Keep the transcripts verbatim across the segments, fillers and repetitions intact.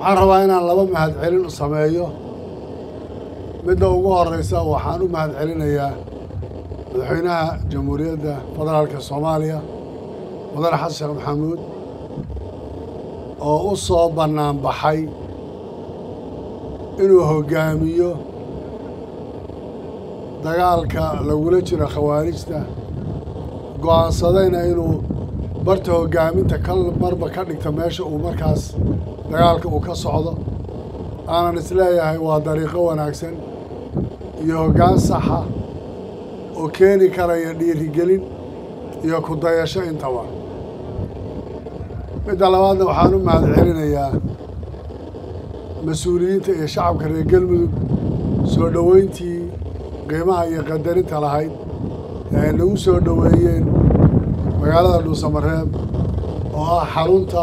waxaan rabaa inaan laba mahadcelin u sameeyo midda ugu horeysa waxaan u mahadcelinayaa madaxweynaha jamhuuriyadda federaalka Soomaaliya madax xasan maxamuud oo u soo bannaan baxay inuu hogaamiyo dagaalka lagula jiro khawaarijta go'aansadayna inuu barta hogaaminta kal marba ka dhigta meesha uu markaas dagaalka uu ka socdo aanan isleeyahay waa dariiqo wanaagsan iyo hoggaan saxa oo keeni karaya dhiirigelin iyo ku dayasho intaba midda labaadna waxaan u mahadcelinayaa mas-uuliyiinta iyo shacabka reer galmudug soo dhoweyntii qiimaha iyo qadarinta lahayd ee lagu soo dhoweeyeen magaalada Dhuusamareeb oo ah xarunta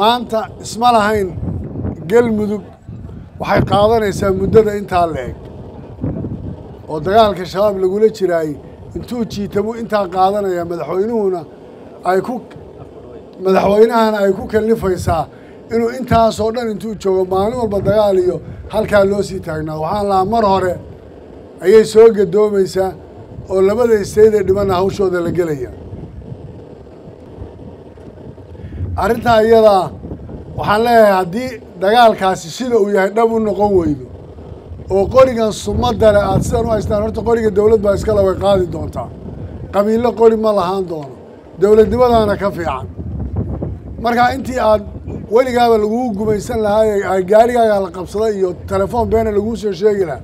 maanta isma lahayn galmudug waxay qaadanaysaa muddada intaa leeg oo dagaalka shabaab lagula jiraay intuu jiitamo intaa qaadanaya madaxweynuhuna ay ku madaxweynahana ay ku kalifaysaa inuu intaas oo dhan intuu joogo maalin walba dagaal iyo halka loo sii taagnaa waxaan la mar hore ayay soo gadoomaysaa oo labada isteed ee dhibana hawshooda la galaya arinta iyada waxaan leeyahay haddii dagaalkaasi sida uu yahay dhab u noqon weydo oo qorigan sumada leh aad sidan u haystaan horta qoriga dowlad baa iska laway qaadi doontaa qabiilo qori ma lahaan doono dowladnimadaana ka fiican marka intii aad weligaaba lagu gumaysan lahaa ay gaarigaaga la qabsaday iyo telefoon been lagu soo sheegi lahaa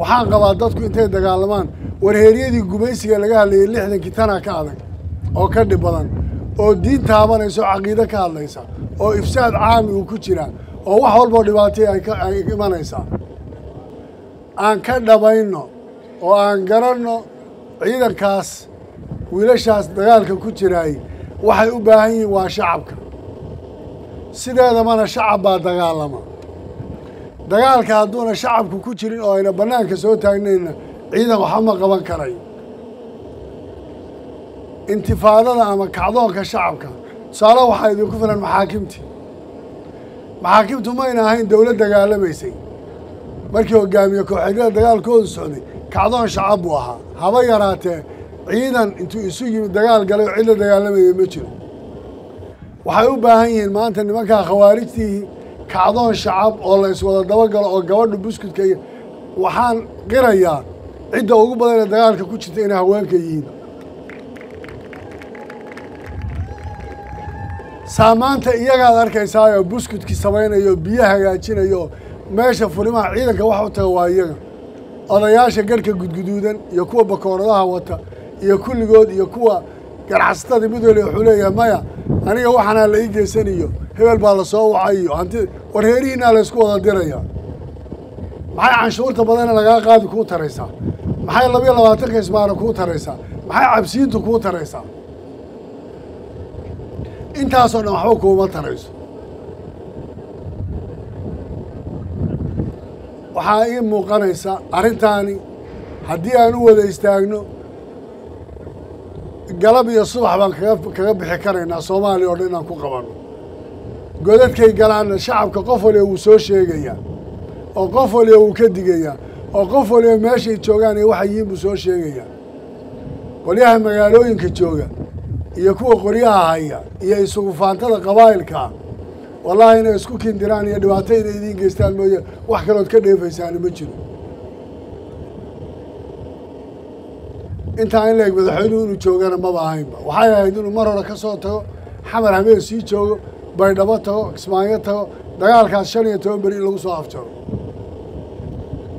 waxaan qabaa dadku intay dagaalamaan warheeriyadii gumaysiga laga hadlayay lixdankii tana ka adag oo ka dhib badan oo diin taabanayso caqiido ka hadlaysa oo ifsaad caami uu ku jira oo wax walba dhibaato ay ka imanaysaa aan ka dhabayno oo aan garanno ciidankaas wiilashaas dagaalka ku jiraay waxay u baahan yihiin waa shacabka sideedamana shacab baa dagaalama dagaalka hadduuna shacabku ku jirin oo ayna bannaanka soo taagnayna ciidan waxama qaban karay intifaadada ama kacdoonka shacabka tusaale waxaa idinku filan maxaakimtii maxaakimtu mayna ahayn dowlad dagaalamaysay markii hogaamiye kooxeegyada dagaalkoodu socday kacdoon shacab buu ahaa haba yaraatee ciidan intuu isu yimid dagaal galay oo cid la dagaalamaya ma jiro waxay u baahan yihiin maanta nimanka khawaarijtii kacdoon shacab oo la iswada dabagalo oo gabadhu buskudka iyo waxaan qirayaa cidda ugu badan ee dagaalka ku jirta inay haweenka yihiin saamaanta iyagaad arkaysaa oo buskudkii samaynayo biyaha hagaajinayo meesha furimaha ciidanka wax u taga waa iyaga odayaasha garhka gudguduudan iyo kuwa bakooradaha wata iyo kulligood iyo kuwa garxastada midole wuxuu leeyahay maya aniga waxaana la ii geysanayo hebel baa la soo wacayo hanti warheerihiina la isku wada diraya maxay canshuurta badanna lagaa qaadi kuu taraysaa maxay laba iyo labaatanka ismaara kuu taraysaa maxay cabsiintu kuu taraysaa intaasoo dhan waxba kuuma tarayso waxaa ii muuqanaysa arrintaani haddii aan u wada istaagno galab iyo subax baan kaga bixi karaynaa Soomaaliya oo dhan inaan ku qabanno godadkay galaan shacabka qof waliba uu soo sheegayaa oo qof waliba uu ka digayaa oo qof waliba meeshay joogaan iyo waxa yihiin buu soo sheegayaa qolyaha magaalooyinka jooga iyo kuwa qoryaha haya iyo isugu faantada qabaa'ilka wallaahi inay isku kindiraan iyo dhibaato inay idiin geystaan mooyee wax kalood ka dheefaysaan ma jiro intaan leeg madaxweynuhu inuu joogana ma baahaynba waxay ahayd inuu mar hore ka soo tago xamar habeen sii joogo baydhabo tago kismaayo tago dagaalkaas shan iyo toban beri in lagu soo afjaro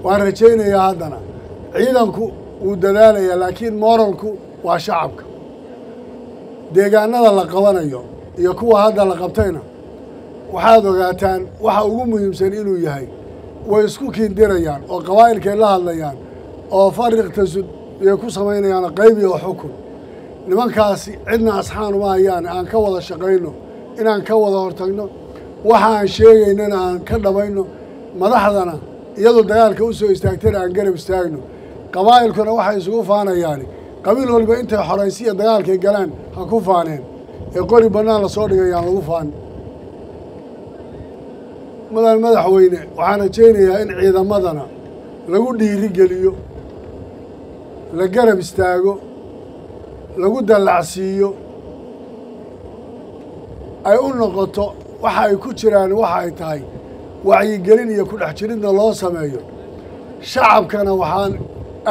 waan rajaynayaa haddana ciidanku wuu dadaalayaa laakiin mooralku waa shacabka deegaanada la qabanayo iyo kuwa hadda la qabtayna waxaad ogaataan waxa ugu muhiimsan inuu yahay way isku kiindirayaan oo qawaayilka la hadlayaan oo fariiqta sud ay ku sameeyaan qayb iyo xukun nimankaasi cidna asxaan uma hayaan aan ka wada shaqeyno inaan ka wada hortagno waxaan sheegaynaa aan ka dhabayno madaxdana iyadoo dagaalka u soo istaagtay aan garab istaagno qawaayilkuna waxa isugu faanayaan qabiil walba inta xoreysiga dagaalka galaan ha ku faaneen ee qori banaan la soo dhigayaan lagu faan مدن مدحوينه وحنا جينيا ان ciidamadana lagu dhiiri galiyo la garab istaago lagu dalacsiyo ay u noqoto waxa ay ku jiraan waxa ay tahay wacyi galin iyo ku dhax jiridna loo sameeyo shacabkana waxaan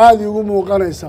aad ugu muuqanaysa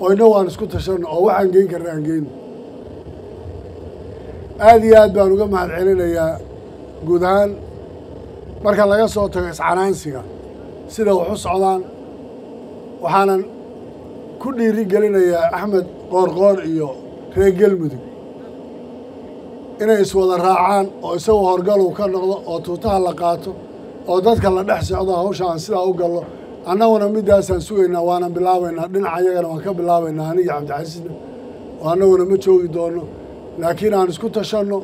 oo inoo aan isku tashano oo waxaan geyn karnaa aan geyn aad iyo aad baan uga mahad celinayaa guud ahaan marka laga soo tago iscanaansiga sida uu xuscodaan waxaan ku dhiiri galinayaa Axmed Qoorqoor iyo Reer Galmudug inay is wada raacaan oo isagoo horgal uu ka noqdo oo tuutaha la qaato oo dadka la dhex socdo hawshan sida uu galo annaguna midaasaan sugaynaa waana bilaabaynaa dhinacayagana waan ka bilaabaynaa aniga Cabdicasiisna waanaguna ma joogi doono laakiin aan isku tashanno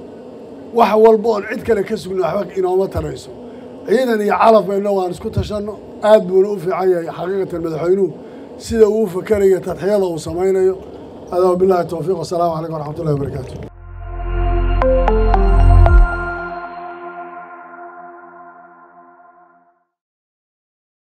wax walba oo cid kale ka sugno waxba inooma tarayso ciidan iyo calaf bayna waan isku tashano aad buu u fiican yahay xaqiiqatan madaxweynuhu sida uu u fakaraya tadxiyada uu sameeyay adaa billaah tawfiiq salaam alaykum wa rahmatullahi wa barakatuh